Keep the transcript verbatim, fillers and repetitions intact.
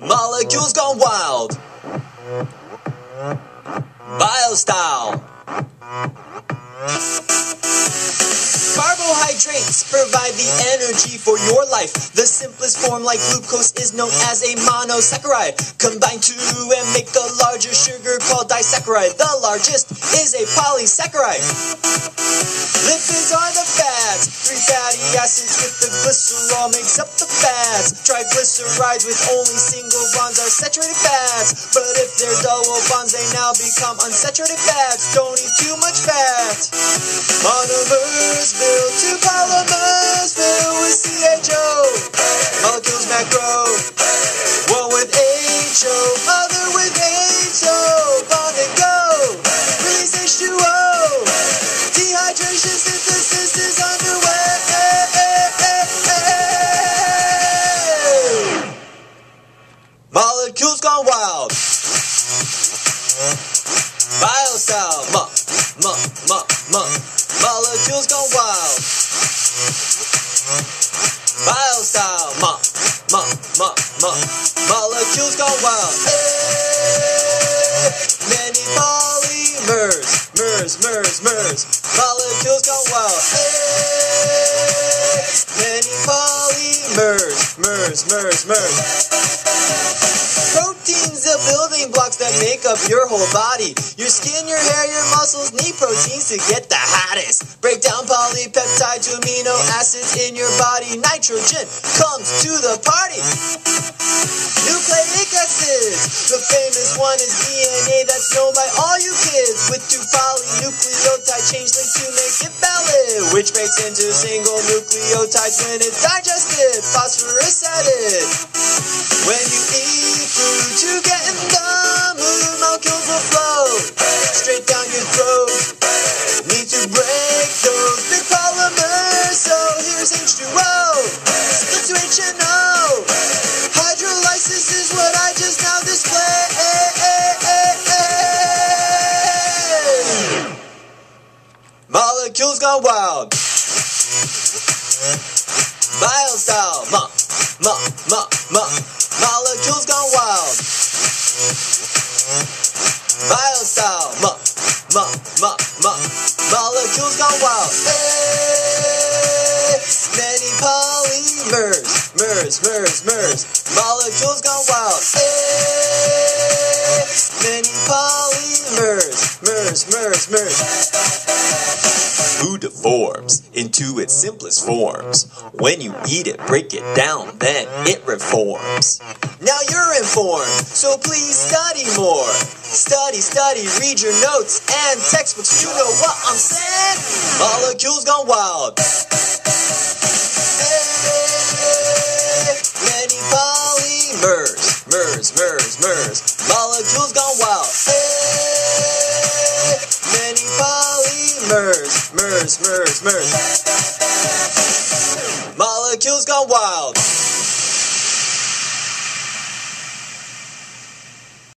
Molecules gone wild. Bio style. Carbohydrates provide the energy for your life. The simplest form, like glucose, is known as a monosaccharide. Combine two and make a larger sugar called disaccharide. The largest is a polysaccharide. Lipids are the fats. Three fatty acids with the glycerol makes up the fats. Triglycerides with only single bonds are saturated fats. But if they're double bonds, they now become unsaturated fats. Don't eat too much fat. Monomers build two polymers filled with C H O. Molecules macro. One with H O, other with H O. Bond and go. Release H two O. Dehydration synthesis is underway. Molecules gone wild. Biocell. Mo, mo, mo, mo. Molecules gone wild. Biostyle. Mo, mo, mo, mo. Molecules gone wild. Hey! Many polymers. Mers, mers, mers. Molecules gone wild. Hey! Many polymers. Mers, mers, mers. Proteins are building blocks that make up your whole body. Your skin, your hair, your muscles need proteins to get the hottest. Break down polypeptide to amino acids in your body. Nitrogen comes to the party. Nucleic acids. The famous one is D N A, that's known by all you kids. With two polynucleotide chains linked to make it valid, which breaks into single nucleotides when it's digested. Phosphorus added. When you eat food, you get in the mood. Molecules will flow straight down your throat. Need to break those big polymers, so here's H two O. Split to H and O. Hydrolysis is what I just now displayed. Molecules gone wild. Biostyle. Mo, mo, mo, mo. Molecules gone wild. Biostyle. Mo, mo, mo, mo. Molecules gone wild. Hey, many polymers. Mers, mers, mers. Molecules gone wild. Hey, many polymers. Mers, mers, mers. Food deforms into its simplest forms. When you eat it, break it down, then it reforms. Now you're informed, so please study more. Study, study, read your notes and textbooks. You know what I'm saying? Molecules gone wild. Hey, many polymers, mers, mers, mers. Molecules gone wild. Hey, many polymers, mers, mers, mers. Molecules gone wild.